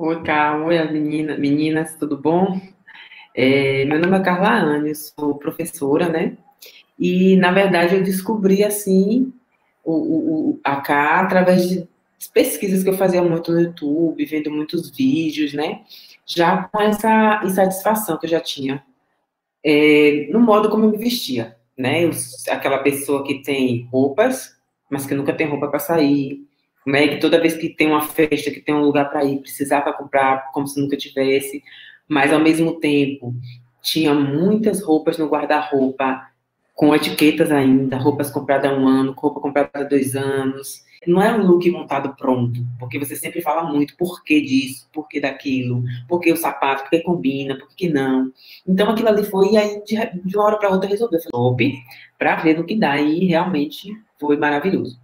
Oi, Carla. Oi, meninas, tudo bom? Meu nome é Carla Anne, eu sou professora, né? E, na verdade, eu descobri, assim, a K através de pesquisas que eu fazia muito no YouTube, vendo muitos vídeos, né? Já com essa insatisfação que eu já tinha, no modo como eu me vestia, né? Aquela pessoa que tem roupas, mas que nunca tem roupa para sair, né? Que toda vez que tem uma festa, que tem um lugar para ir, precisava comprar como se nunca tivesse, mas ao mesmo tempo tinha muitas roupas no guarda-roupa, com etiquetas ainda, roupas compradas há um ano, roupa comprada há 2 anos. Não é um look montado pronto, porque você sempre fala muito por que disso, por que daquilo, por que o sapato, por que combina, por que não. Então aquilo ali foi, e aí de uma hora para outra resolveu. Top, para ver no que dá, e realmente foi maravilhoso.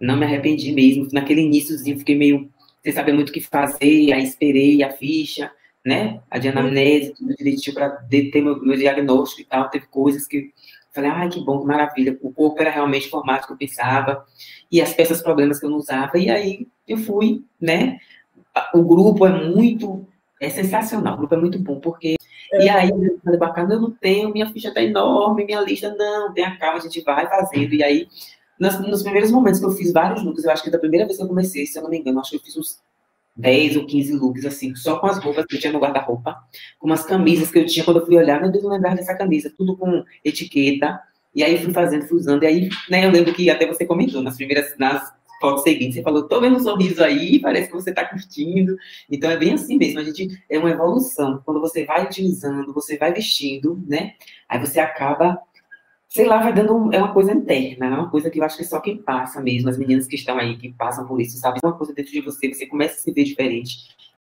Não me arrependi mesmo. Naquele iníciozinho fiquei meio sem saber muito o que fazer, aí esperei a ficha, né? A de anamnese, tudo direitinho para ter meu diagnóstico e tal. Teve coisas que falei, ai, que bom, que maravilha. O corpo era realmente o formato que eu pensava, e as peças, problemas que eu não usava. E aí eu fui, né? O grupo é sensacional, o grupo é muito bom, porque. E aí eu falei, bacana, eu não tenho, minha ficha tá enorme, minha lista não, tem a calma, a gente vai fazendo. E aí, nos primeiros momentos que eu fiz vários looks, eu acho que da primeira vez que eu comecei, se eu não me engano, acho que eu fiz uns 10 ou 15 looks, assim, só com as roupas que eu tinha no guarda-roupa, com umas camisas que eu tinha. Quando eu fui olhar, meu Deus, não lembrava dessa camisa, tudo com etiqueta. E aí fui fazendo, fui usando. E aí, né, eu lembro que até você comentou nas fotos seguintes, você falou, tô vendo um sorriso aí, parece que você tá curtindo. Então é bem assim mesmo, é uma evolução. Quando você vai utilizando, você vai vestindo, né, aí você acaba, sei lá, vai dando, é uma coisa interna, é uma coisa que eu acho que só quem passa mesmo, as meninas que estão aí, que passam por isso, sabe? É uma coisa dentro de você começa a se ver diferente.